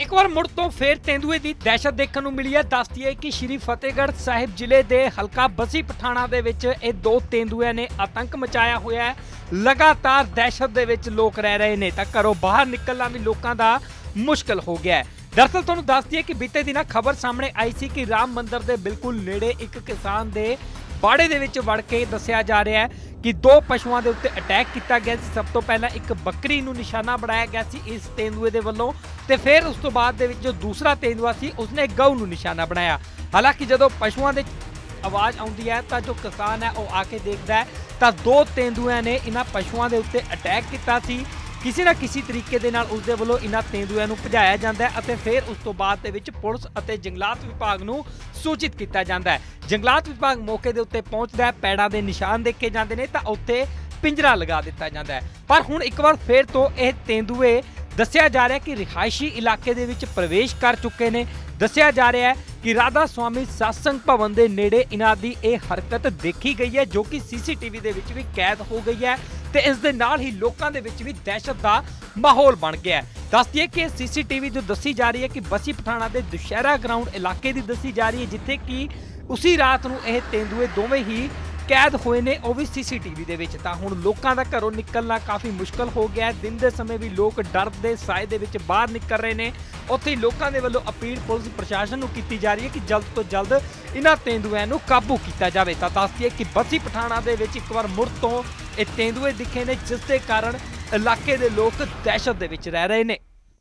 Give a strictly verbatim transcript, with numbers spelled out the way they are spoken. एक बार मुड़ तो फिर तेंदुए की दहशत देखने को मिली है। दस दिए कि श्री फतेहगढ़ साहिब जिले के हलका बसी पठाणा दे विच ये दो तेंदुए ने आतंक मचाया हुआ है। लगातार दहशत दे विच लोग रह रहे हैं, तो घरों बाहर निकलना भी लोगों का मुश्किल हो गया है। दरअसल तुहानू दस दिए कि बीते दिन खबर सामने आई सी कि राम मंदिर के बिल्कुल नेड़े एक किसान के बाड़े दे विच वड़ के दस्या जा रहा है कि दो पशुओं के उत्ते अटैक किया गया। सब तो पहला एक बकरी नू निशाना बनाया गया सी इस तेंदुए दे वल्लों, ते फिर उस तो बाद दे विच जो दूसरा तेंदुआ सी उसने गऊ नू निशाना बनाया। हालांकि जदों पशुओं के आवाज़ आउंदी है तो जो किसान है वह आके देखता है तो दो तेंदुआ ने इन्हां पशुओं के उत्ते अटैक किया सी। किसी ना किसी तरीके दे नाल उसदे वल्लों इन्हां तेंदुआं नूं भजाया जांदा है अते फिर उस तो बाद दे विच पुलिस अते जंगलात विभाग नूं सूचित किया जांदा है। जंगलात विभाग मौके दे उत्ते पहुंचदा है, पैड़ां दे निशान देखे जांदे ने तां उत्ते पिंजरा लगा दिता जांदा है। पर हुण एक बार फिर तो यह तेंदुए दस्सिया जा रहा है कि रिहायशी इलाके दे विच प्रवेश कर चुके ने। दस्सिया जा रहा है कि राधा स्वामी सत्संग भवन के नेड़े इन्हां दी ये हरकत देखी गई है, जो कि सीसीटीवी दे विच भी कैद हो गई है। तो इस दे नाल ही लोगों के भी दहशत का माहौल बन गया है। दस दिए कि सीसीटीवी जो दसी जा रही है कि बसी पठाणा के दुशहरा ग्राउंड इलाके की दसी जा रही है, जिथे कि उसी रात को यह तेंदुए दोवें ही कैद हुए ने, वो भी सीसीटीवी दे विच। तां हुण लोगों का घरों निकलना काफ़ी मुश्किल हो गया है। दिन के समय भी लोग डर के साए दे विच बाहर निकल रहे हैं। उत्थे लोगों के वल्लों अपील पुलिस प्रशासन को की जा रही है कि जल्द तो जल्द इन्हां तेंदुआं नूं काबू किया जाए। तो दस दिए कि बसी पठाणा के एक बार मुड़ तो ये तेंदुए दिखे ने, जिसके कारण इलाके के लोग दहशत दे विच रह रहे हैं।